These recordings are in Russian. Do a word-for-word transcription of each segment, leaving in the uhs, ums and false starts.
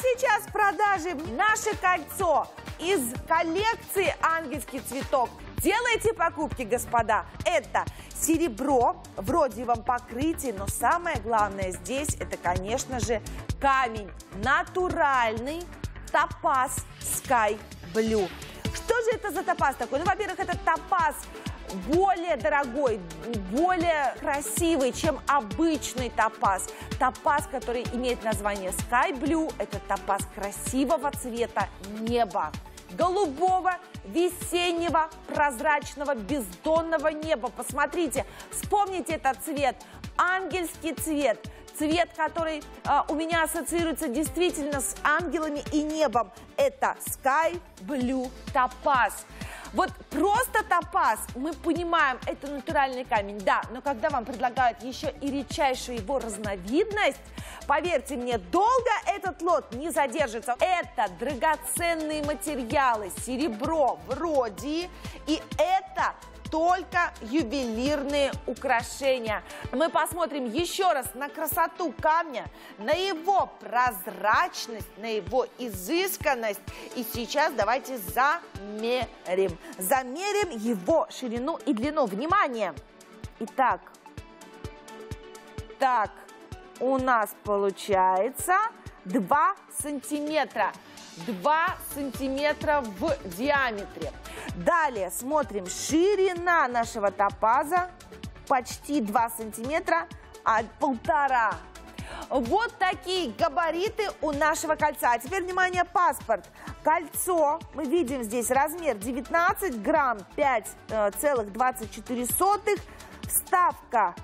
сейчас в продаже наше кольцо из коллекции «Ангельский цветок». Делайте покупки, господа. Это серебро, вроде вам покрытие, но самое главное здесь это, конечно же, камень. Натуральный топаз Sky Blue. Что же это за топаз такой? Ну, во-первых, это топаз более дорогой, более красивый, чем обычный топаз. Топаз, который имеет название Sky Blue, это топаз красивого цвета неба. Голубого, весеннего, прозрачного, бездонного неба. Посмотрите, вспомните этот цвет. Ангельский цвет. Цвет, который э, у меня ассоциируется действительно с ангелами и небом. Это Sky Blue топаз. Вот просто топаз, мы понимаем, это натуральный камень, да, но когда вам предлагают еще и редчайшую его разновидность, поверьте мне, долго этот лот не задержится. Это драгоценные материалы, серебро вроде, и это только ювелирные украшения. Мы посмотрим еще раз на красоту камня, на его прозрачность, на его изысканность. И сейчас давайте замерим. Замерим его ширину и длину. Внимание! Итак, так, у нас получается два сантиметра. два сантиметра в диаметре. Далее смотрим, ширина нашего топаза почти два сантиметра, а полтора. Вот такие габариты у нашего кольца. А теперь, внимание, паспорт. Кольцо, мы видим здесь размер девятнадцать грамм пять целых двадцать четыре сотых, вставка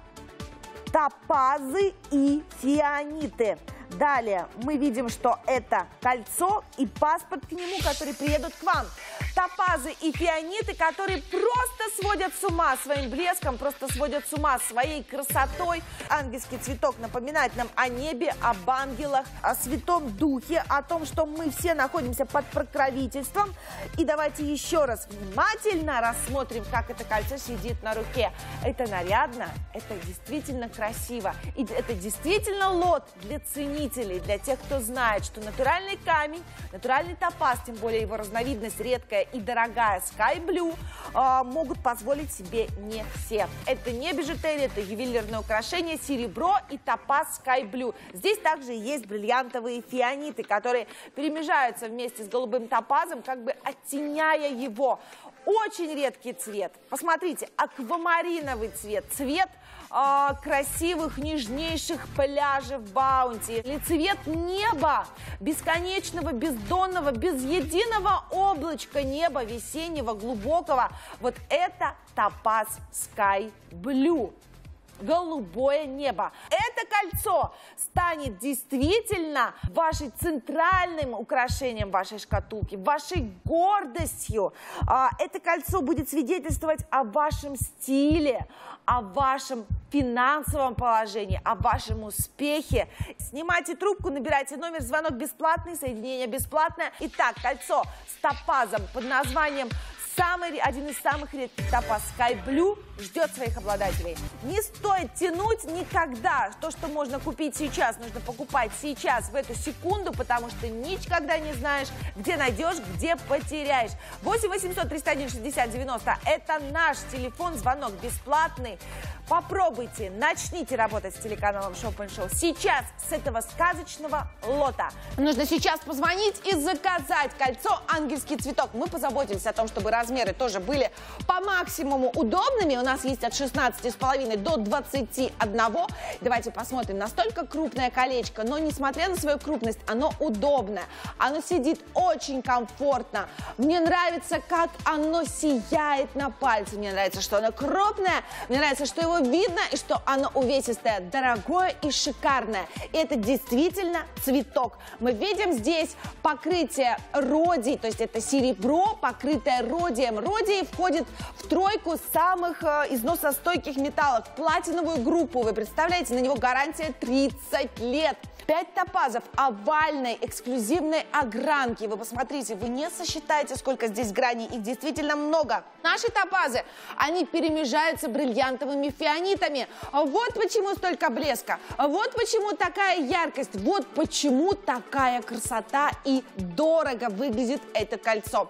топазы и фианиты. Далее мы видим, что это кольцо и паспорт к нему, которые приедут к вам. Топазы и фианиты, которые просто сводят с ума своим блеском, просто сводят с ума своей красотой. Ангельский цветок напоминает нам о небе, об ангелах, о Святом Духе, о том, что мы все находимся под покровительством. И давайте еще раз внимательно рассмотрим, как это кольцо сидит на руке. Это нарядно, это действительно красиво. И это действительно лот для ценителей. Для тех, кто знает, что натуральный камень, натуральный топаз, тем более его разновидность редкая и дорогая Sky Blue, э, могут позволить себе не все. Это не бижутерия, это ювелирное украшение, серебро и топаз Sky Blue. Здесь также есть бриллиантовые фианиты, которые перемежаются вместе с голубым топазом, как бы оттеняя его. Очень редкий цвет. Посмотрите, аквамариновый цвет, цвет э, красивых, нежнейших пляжей в Баунти. Или цвет неба, бесконечного, бездонного, без единого облачка неба, весеннего, глубокого. Вот это топаз Sky Blue. Голубое небо. Это кольцо станет действительно вашим центральным украшением вашей шкатулки, вашей гордостью. Это кольцо будет свидетельствовать о вашем стиле, о вашем финансовом положении, о вашем успехе. Снимайте трубку, набирайте номер, звонок бесплатный, соединение бесплатное. Итак, кольцо с топазом под названием Самый, один из самых редких топаз Sky Blue ждет своих обладателей. Не стоит тянуть никогда. То, что можно купить сейчас, нужно покупать сейчас, в эту секунду, потому что никогда не знаешь, где найдешь, где потеряешь. восемь восемьсот триста один шестьдесят девяносто. Это наш телефон, звонок бесплатный. Попробуйте, начните работать с телеканалом Shop and Show. Сейчас с этого сказочного лота. Нужно сейчас позвонить и заказать кольцо «Ангельский цветок». Мы позаботились о том, чтобы размеры тоже были по максимуму удобными. У нас есть от шестнадцати с половиной до двадцати одного. Давайте посмотрим. Настолько крупное колечко, но несмотря на свою крупность, оно удобное. Оно сидит очень комфортно. Мне нравится, как оно сияет на пальце. Мне нравится, что оно крупное. Мне нравится, что его видно и что оно увесистое, дорогое и шикарное. И это действительно цветок. Мы видим здесь покрытие родий, то есть это серебро, покрытое родием. Родий входит в тройку самых износостойких металлов, платиновую группу. Вы представляете, на него гарантия тридцать лет. пять топазов овальной эксклюзивной огранки. Вы посмотрите, вы не сосчитаете, сколько здесь граней. Их действительно много. Наши топазы, они перемежаются бриллиантовыми фианитами. Вот почему столько блеска. Вот почему такая яркость. Вот почему такая красота и дорого выглядит это кольцо.